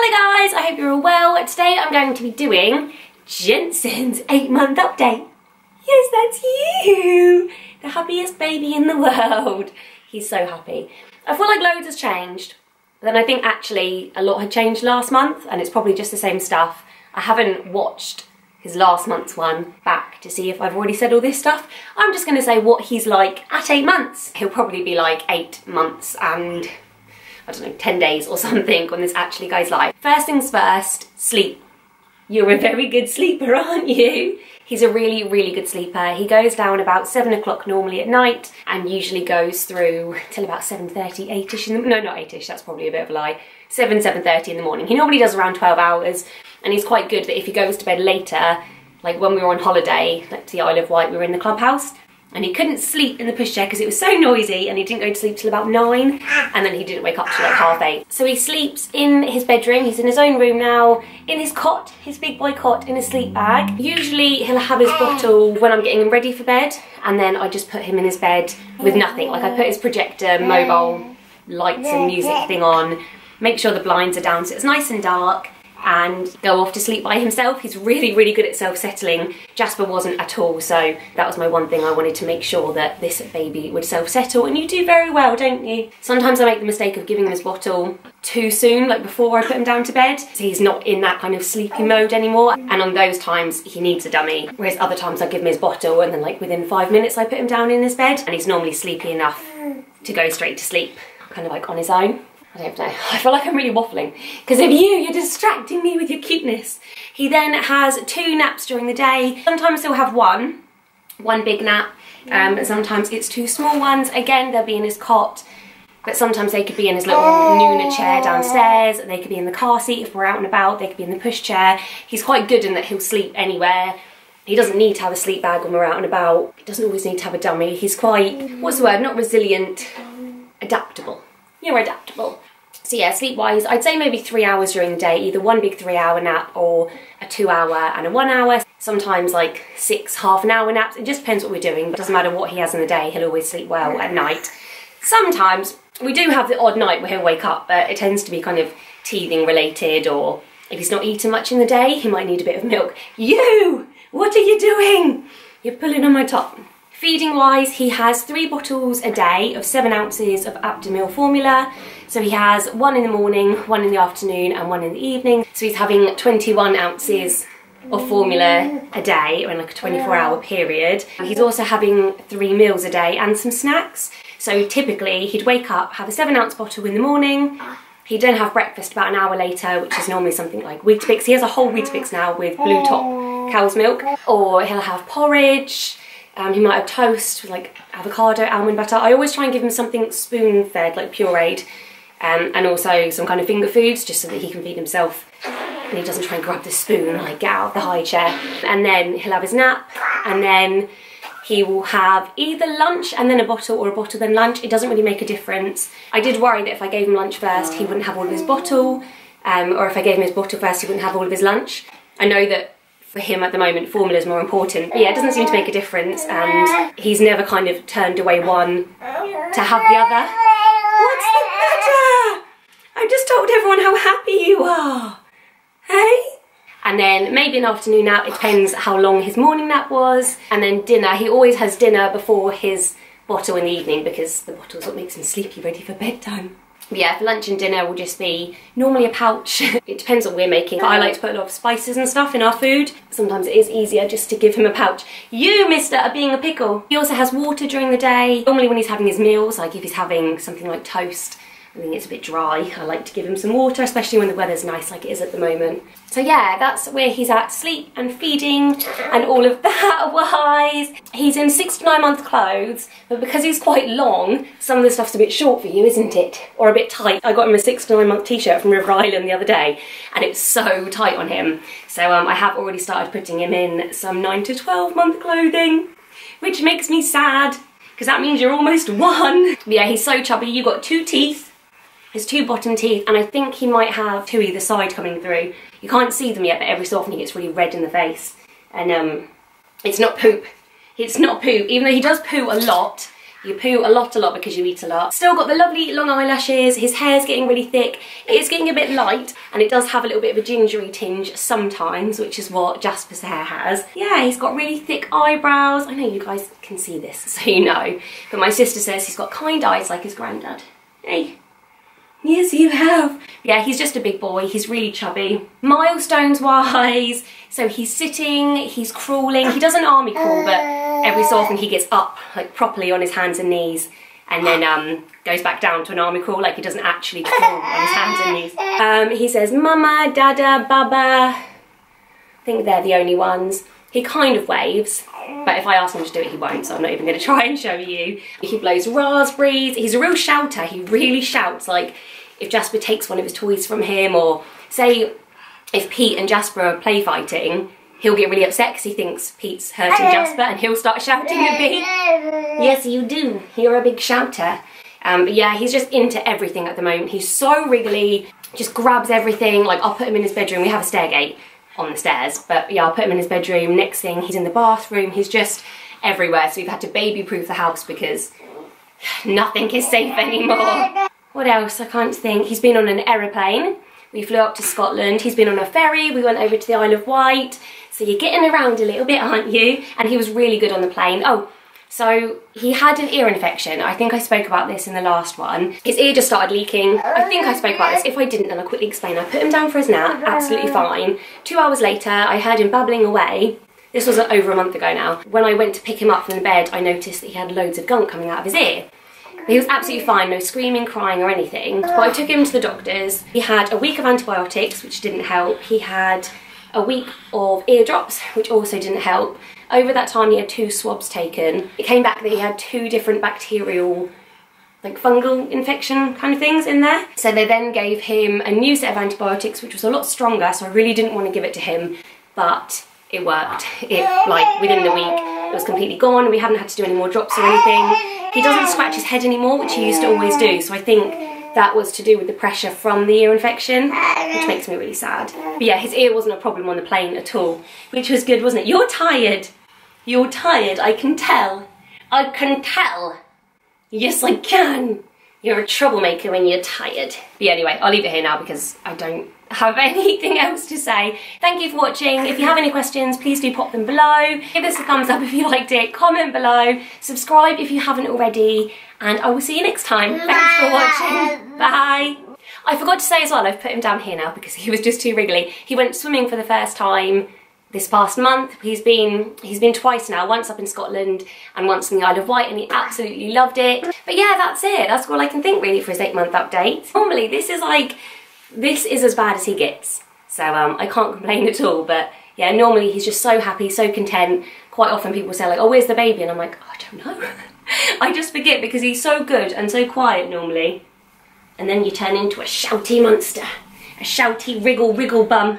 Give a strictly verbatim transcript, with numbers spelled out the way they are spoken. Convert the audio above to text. Hello guys, I hope you're all well. Today I'm going to be doing Jensen's eight month update. Yes, that's you! The happiest baby in the world. He's so happy. I feel like loads has changed, but then I think actually a lot had changed last month and it's probably just the same stuff. I haven't watched his last month's one back to see if I've already said all this stuff. I'm just gonna say what he's like at eight months. He'll probably be like eight months and I don't know, ten days or something on this actually goes live. First things first, sleep. You're a very good sleeper, aren't you? He's a really, really good sleeper. He goes down about seven o'clock normally at night and usually goes through till about seven thirty, eight-ish, no, not eight-ish, that's probably a bit of a lie, seven, seven thirty in the morning. He normally does around twelve hours and he's quite good that if he goes to bed later, like when we were on holiday, like to the Isle of Wight, we were in the clubhouse, and he couldn't sleep in the pushchair because it was so noisy and he didn't go to sleep till about nine and then he didn't wake up till like half eight. So he sleeps in his bedroom, he's in his own room now, in his cot, his big boy cot, in his sleep bag. Usually he'll have his bottle when I'm getting him ready for bed and then I just put him in his bed with nothing. Like I put his projector, mobile lights and music thing on, make sure the blinds are down so it's nice and dark, and go off to sleep by himself. He's really, really good at self-settling. Jasper wasn't at all, so that was my one thing I wanted to make sure that this baby would self-settle, and you do very well, don't you? Sometimes I make the mistake of giving him his bottle too soon, like before I put him down to bed, so he's not in that kind of sleepy mode anymore, and on those times he needs a dummy, whereas other times I give him his bottle and then like within five minutes I put him down in his bed, and he's normally sleepy enough to go straight to sleep, kind of like on his own. I don't know, I feel like I'm really waffling because of you, you're distracting me with your cuteness. He then has two naps during the day. Sometimes he'll have one, one big nap, um, and sometimes it's two small ones. Again, they'll be in his cot, but sometimes they could be in his little Nuna chair downstairs, they could be in the car seat if we're out and about, they could be in the push chair. He's quite good in that he'll sleep anywhere. He doesn't need to have a sleep bag when we're out and about. He doesn't always need to have a dummy. He's quite, what's the word, not resilient, adaptable. You're adaptable. So yeah, sleep-wise, I'd say maybe three hours during the day, either one big three-hour nap or a two-hour and a one-hour. Sometimes like six half-an-hour naps. It just depends what we're doing. It doesn't matter what he has in the day, he'll always sleep well at night. Sometimes we do have the odd night where he'll wake up, but it tends to be kind of teething-related, or if he's not eating much in the day, he might need a bit of milk. You! What are you doing? You're pulling on my top. Feeding wise, he has three bottles a day of seven ounces of Aptamil formula. So he has one in the morning, one in the afternoon and one in the evening. So he's having twenty-one ounces of formula a day or in like a twenty-four hour period. He's also having three meals a day and some snacks. So typically he'd wake up, have a seven ounce bottle in the morning. He'd then have breakfast about an hour later, which is normally something like Weetabix. He has a whole Weetabix now with blue top cow's milk. Or he'll have porridge. Um, he might have toast with like avocado, almond butter. I always try and give him something spoon-fed, like pureed, um, and also some kind of finger foods just so that he can feed himself and he doesn't try and grab the spoon and like get out of the high chair. And then he'll have his nap and then he will have either lunch and then a bottle or a bottle then lunch. It doesn't really make a difference. I did worry that if I gave him lunch first, he wouldn't have all of his bottle, um, or if I gave him his bottle first, he wouldn't have all of his lunch. I know that for him at the moment, formula is more important. But yeah, it doesn't seem to make a difference, and he's never kind of turned away one to have the other. What's the matter? I've just told everyone how happy you are. Hey? And then maybe an afternoon nap, it depends how long his morning nap was. And then dinner, he always has dinner before his bottle in the evening because the bottle's what makes him sleepy, ready for bedtime. But yeah, for lunch and dinner will just be normally a pouch. It depends on what we're making. But I like to put a lot of spices and stuff in our food. Sometimes it is easier just to give him a pouch. You, mister, are being a pickle. He also has water during the day. Normally when he's having his meals, like if he's having something like toast, I think it's a bit dry, I like to give him some water, especially when the weather's nice like it is at the moment. So yeah, that's where he's at, sleep and feeding and all of that wise. He's in six to nine month clothes, but because he's quite long, some of the stuff's a bit short for you, isn't it? Or a bit tight. I got him a six to nine month t-shirt from River Island the other day and it's so tight on him. So um, I have already started putting him in some nine to twelve month clothing, which makes me sad because that means you're almost one. But yeah, he's so chubby. You've got two teeth. His two bottom teeth, and I think he might have two either side coming through. You can't see them yet, but every so often he gets really red in the face. And um, it's not poop. It's not poop, even though he does poo a lot You poo a lot, a lot because you eat a lot. Still got the lovely long eyelashes. His hair's getting really thick. It is getting a bit light and it does have a little bit of a gingery tinge sometimes, which is what Jasper's hair has. Yeah, he's got really thick eyebrows. I know you guys can see this, so you know. But my sister says he's got kind eyes like his granddad. Hey. Yes, you have. Yeah, he's just a big boy. He's really chubby. Milestones-wise, so he's sitting, he's crawling. He does an army crawl, but every so often he gets up, like, properly on his hands and knees, and then um, goes back down to an army crawl. Like, he doesn't actually crawl on his hands and knees. Um, he says, Mama, Dada, Baba. I think they're the only ones. He kind of waves, but if I ask him to do it, he won't, so I'm not even going to try and show you. He blows raspberries. He's a real shouter. He really shouts. Like, if Jasper takes one of his toys from him, or say if Pete and Jasper are play fighting, he'll get really upset because he thinks Pete's hurting Jasper, and he'll start shouting at Pete. Yes, you do. You're a big shouter. Um, but yeah, he's just into everything at the moment. He's so wriggly, just grabs everything. Like, I'll put him in his bedroom. We have a stair gate on the stairs, but yeah, I'll put him in his bedroom. Next thing, he's in the bathroom. He's just everywhere. So we've had to baby proof the house because nothing is safe anymore. What else? I can't think. He's been on an aeroplane. We flew up to Scotland. He's been on a ferry. We went over to the Isle of Wight. So you're getting around a little bit, aren't you? And he was really good on the plane. Oh, so he had an ear infection. I think I spoke about this in the last one. His ear just started leaking. I think I spoke about this. If I didn't, then I'll quickly explain. I put him down for his nap, absolutely fine. Two hours later, I heard him babbling away. This was over a month ago now. When I went to pick him up from the bed, I noticed that he had loads of gunk coming out of his ear. He was absolutely fine, no screaming, crying or anything. But I took him to the doctors. He had a week of antibiotics, which didn't help. He had a week of ear drops, which also didn't help. Over that time, he had two swabs taken. It came back that he had two different bacterial, like fungal infection kind of things in there. So they then gave him a new set of antibiotics, which was a lot stronger, so I really didn't want to give it to him, but it worked. It, like, within the week, it was completely gone. We hadn't had to do any more drops or anything. He doesn't scratch his head anymore, which he used to always do, so I think that was to do with the pressure from the ear infection, which makes me really sad. But yeah, his ear wasn't a problem on the plane at all, which was good, wasn't it? You're tired. You're tired, I can tell. I can tell. Yes, I can. You're a troublemaker when you're tired. But yeah, anyway, I'll leave it here now because I don't have anything else to say. Thank you for watching. If you have any questions, please do pop them below. Give us a thumbs up if you liked it. Comment below. Subscribe if you haven't already. And I will see you next time. Thanks for watching. Bye. I forgot to say as well, I've put him down here now because he was just too wriggly. He went swimming for the first time this past month. He's been he's been twice now, once up in Scotland and once in the Isle of Wight, and he absolutely loved it. But yeah, that's it. That's all I can think really for his eight month update. Normally this is like, this is as bad as he gets. So um, I can't complain at all, but yeah, normally he's just so happy, so content. Quite often people say like, oh, where's the baby? And I'm like, oh, I don't know. I just forget because he's so good and so quiet normally. And then you turn into a shouty monster. A shouty wriggle wriggle bum.